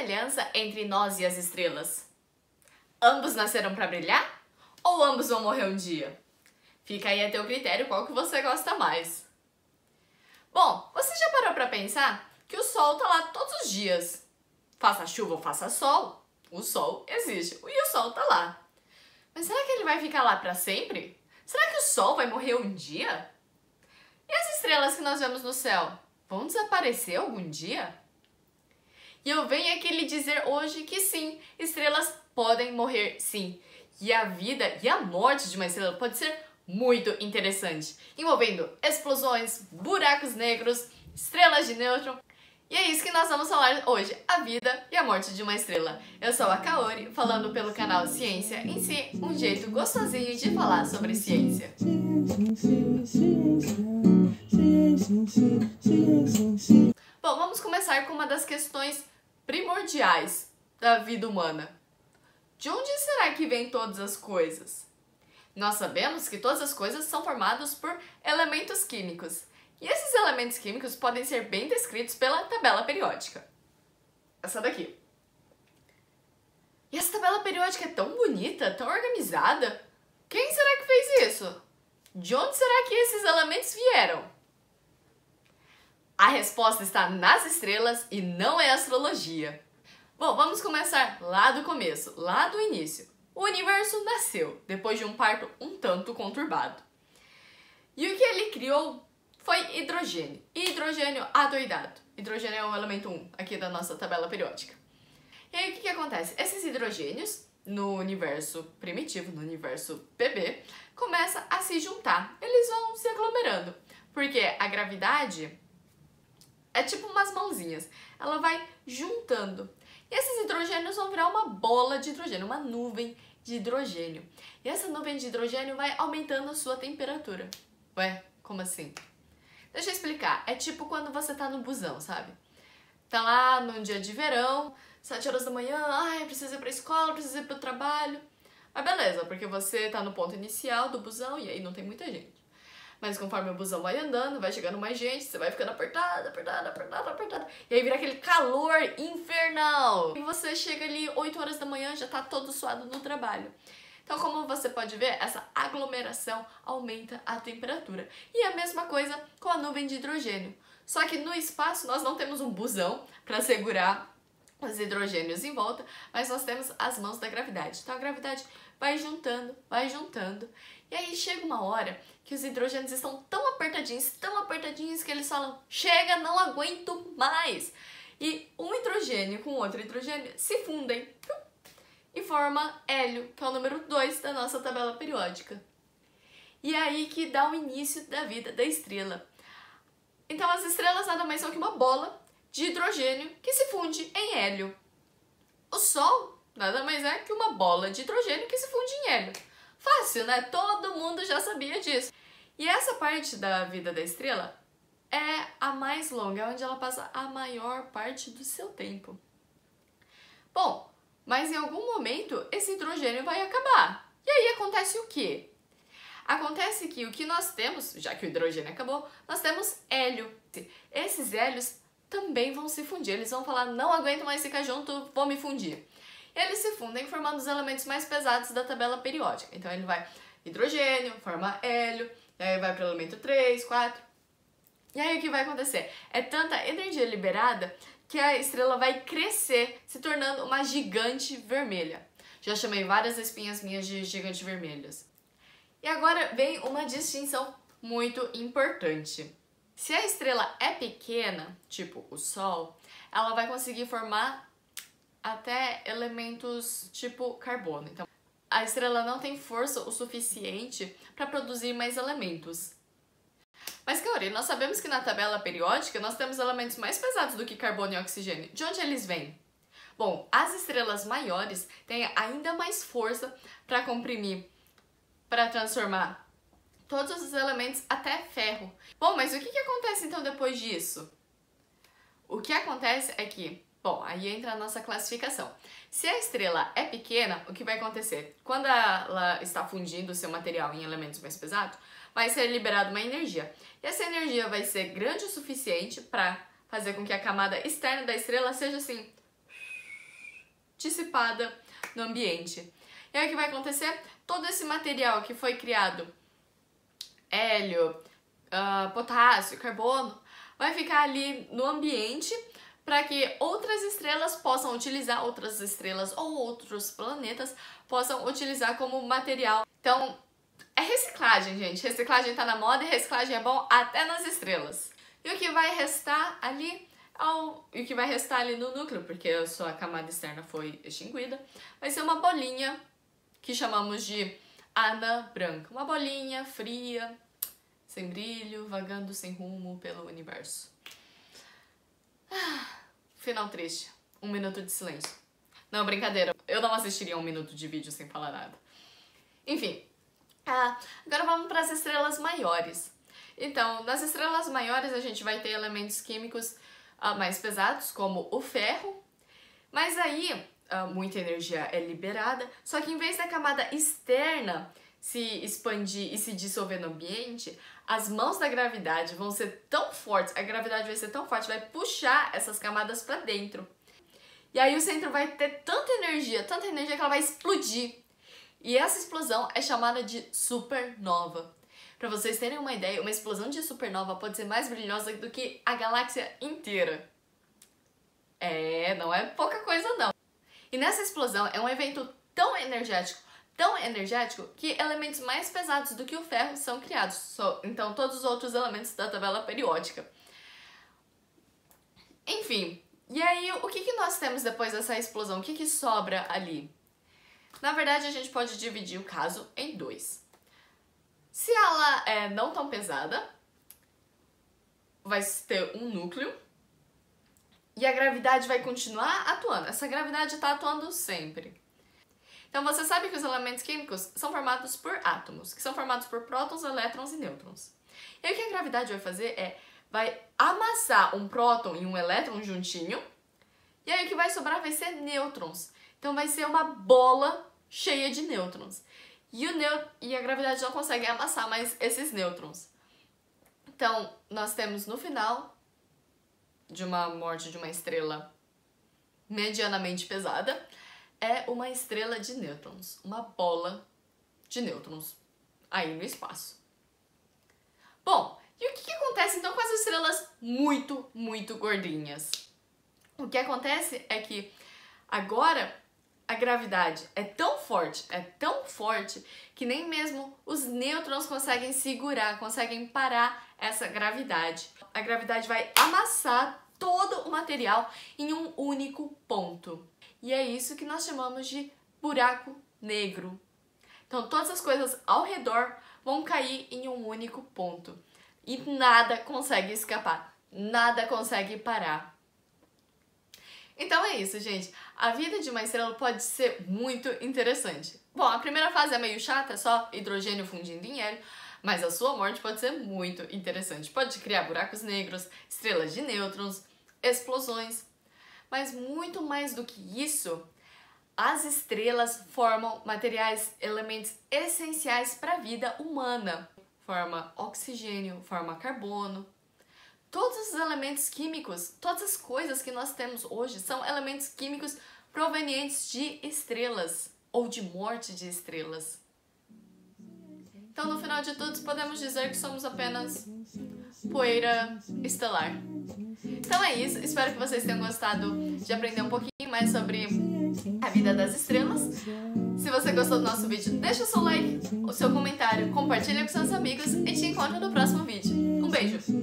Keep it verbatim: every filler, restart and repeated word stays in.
semelhança entre nós e as estrelas? Ambos nasceram para brilhar? Ou ambos vão morrer um dia? Fica aí a teu critério qual que você gosta mais. Bom, você já parou para pensar que o sol tá lá todos os dias? Faça chuva ou faça sol, o sol existe e o sol tá lá. Mas será que ele vai ficar lá para sempre? Será que o sol vai morrer um dia? E as estrelas que nós vemos no céu vão desaparecer algum dia? E eu venho aqui lhe dizer hoje que sim, estrelas podem morrer sim. E a vida e a morte de uma estrela pode ser muito interessante, envolvendo explosões, buracos negros, estrelas de nêutron. E é isso que nós vamos falar hoje, a vida e a morte de uma estrela. Eu sou a Kaori, falando pelo canal Ciência em Si, um jeito gostosinho de falar sobre ciência. Bom, vamos começar com uma das questões primordiais da vida humana. De onde será que vêm todas as coisas? Nós sabemos que todas as coisas são formadas por elementos químicos. E esses elementos químicos podem ser bem descritos pela tabela periódica. Essa daqui. E essa tabela periódica é tão bonita, tão organizada. Quem será que fez isso? De onde será que esses elementos vieram? A resposta está nas estrelas e não é astrologia. Bom, vamos começar lá do começo, lá do início. O universo nasceu depois de um parto um tanto conturbado. E o que ele criou foi hidrogênio. Hidrogênio adoidado. Hidrogênio é o elemento um aqui da nossa tabela periódica. E aí o que, que acontece? Esses hidrogênios, no universo primitivo, no universo P B, começam a se juntar. Eles vão se aglomerando. Porque a gravidade é tipo umas mãozinhas. Ela vai juntando. E esses hidrogênios vão virar uma bola de hidrogênio, uma nuvem de hidrogênio. E essa nuvem de hidrogênio vai aumentando a sua temperatura. Ué, como assim? Deixa eu explicar. É tipo quando você tá no busão, sabe? Tá lá num dia de verão, sete horas da manhã, ai, precisa ir pra escola, precisa ir pro trabalho. Mas beleza, porque você tá no ponto inicial do busão e aí não tem muita gente. Mas conforme o busão vai andando, vai chegando mais gente, você vai ficando apertada, apertada, apertada, apertada. E aí vira aquele calor infernal. E você chega ali oito horas da manhã, já tá todo suado no trabalho. Então, como você pode ver, essa aglomeração aumenta a temperatura. E a mesma coisa com a nuvem de hidrogênio. Só que no espaço nós não temos um busão para segurar os hidrogênios em volta, mas nós temos as mãos da gravidade. Então a gravidade vai juntando, vai juntando. E aí chega uma hora que os hidrogênios estão tão apertadinhos, tão apertadinhos que eles falam, chega, não aguento mais. E um hidrogênio com outro hidrogênio se fundem e forma hélio, que é o número dois da nossa tabela periódica. E é aí que dá o início da vida da estrela. Então as estrelas nada mais são que uma bola de hidrogênio que se funde em hélio. O Sol nada mais é que uma bola de hidrogênio que se funde em hélio. Fácil, né? Todo mundo já sabia disso. E essa parte da vida da estrela é a mais longa, é onde ela passa a maior parte do seu tempo. Bom, mas em algum momento esse hidrogênio vai acabar. E aí acontece o quê? Acontece que o que nós temos, já que o hidrogênio acabou, nós temos hélio. Esses hélios também vão se fundir. Eles vão falar, não aguento mais ficar junto, vou me fundir. Eles se fundem formando os elementos mais pesados da tabela periódica. Então ele vai hidrogênio, forma hélio, e aí vai para o elemento três, quatro. E aí o que vai acontecer? É tanta energia liberada que a estrela vai crescer, se tornando uma gigante vermelha. Já chamei várias espinhas minhas de gigantes vermelhas. E agora vem uma distinção muito importante. Se a estrela é pequena, tipo o Sol, ela vai conseguir formar até elementos tipo carbono. Então, a estrela não tem força o suficiente para produzir mais elementos. Mas, Kaori, nós sabemos que na tabela periódica nós temos elementos mais pesados do que carbono e oxigênio. De onde eles vêm? Bom, as estrelas maiores têm ainda mais força para comprimir, para transformar todos os elementos até ferro. Bom, mas o que, que acontece então depois disso? O que acontece é que, bom, aí entra a nossa classificação. Se a estrela é pequena, o que vai acontecer? Quando ela está fundindo o seu material em elementos mais pesados, vai ser liberada uma energia. E essa energia vai ser grande o suficiente para fazer com que a camada externa da estrela seja assim, dissipada no ambiente. E aí o que vai acontecer? Todo esse material que foi criado, hélio, uh, potássio, carbono, vai ficar ali no ambiente para que outras estrelas possam utilizar, outras estrelas ou outros planetas possam utilizar como material. Então, é reciclagem, gente. Reciclagem tá na moda e reciclagem é bom até nas estrelas. E o que vai restar ali, ao, e o que vai restar ali no núcleo, porque a sua camada externa foi extinguida, vai ser uma bolinha que chamamos de Ana Branca. Uma bolinha fria, sem brilho, vagando sem rumo pelo universo. Final triste. Um minuto de silêncio. Não, brincadeira. Eu não assistiria um minuto de vídeo sem falar nada. Enfim. Ah, agora vamos para as estrelas maiores. Então, nas estrelas maiores a gente vai ter elementos químicos ah, mais pesados, como o ferro. Mas aí, ah, muita energia é liberada. Só que em vez da camada externa se expandir e se dissolver no ambiente, as mãos da gravidade vão ser tão fortes, a gravidade vai ser tão forte, vai puxar essas camadas para dentro. E aí o centro vai ter tanta energia, tanta energia que ela vai explodir. E essa explosão é chamada de supernova. Para vocês terem uma ideia, uma explosão de supernova pode ser mais brilhosa do que a galáxia inteira. É, não é pouca coisa não. E nessa explosão é um evento tão energético, tão energético, que elementos mais pesados do que o ferro são criados. Então todos os outros elementos da tabela periódica. Enfim, e aí o que, que nós temos depois dessa explosão? O que, que sobra ali? Na verdade, a gente pode dividir o caso em dois. Se ela é não tão pesada, vai ter um núcleo e a gravidade vai continuar atuando. Essa gravidade está atuando sempre. Então, você sabe que os elementos químicos são formados por átomos, que são formados por prótons, elétrons e nêutrons. E aí, o que a gravidade vai fazer é, vai amassar um próton e um elétron juntinho, e aí o que vai sobrar vai ser nêutrons. Então, vai ser uma bola cheia de nêutrons. E, o neu... e a gravidade não consegue amassar mais esses nêutrons. Então, nós temos no final de uma morte de uma estrela medianamente pesada, é uma estrela de nêutrons, uma bola de nêutrons aí no espaço. Bom, e o que, que acontece então com as estrelas muito, muito gordinhas? O que acontece é que agora a gravidade é tão forte, é tão forte, que nem mesmo os nêutrons conseguem segurar, conseguem parar essa gravidade. A gravidade vai amassar todo o material em um único ponto. E é isso que nós chamamos de buraco negro. Então, todas as coisas ao redor vão cair em um único ponto. E nada consegue escapar, nada consegue parar. Então é isso, gente. A vida de uma estrela pode ser muito interessante. Bom, a primeira fase é meio chata, só hidrogênio fundindo em hélio, mas a sua morte pode ser muito interessante. Pode criar buracos negros, estrelas de nêutrons, explosões. Mas muito mais do que isso, as estrelas formam materiais, elementos essenciais para a vida humana. Forma oxigênio, forma carbono. Todos os elementos químicos, todas as coisas que nós temos hoje são elementos químicos provenientes de estrelas ou de morte de estrelas. Então, no final de tudo, podemos dizer que somos apenas poeira estelar. Então é isso, espero que vocês tenham gostado de aprender um pouquinho mais sobre a vida das estrelas. Se você gostou do nosso vídeo, deixa o seu like, o seu comentário, compartilha com seus amigos e te encontro no próximo vídeo. Um beijo!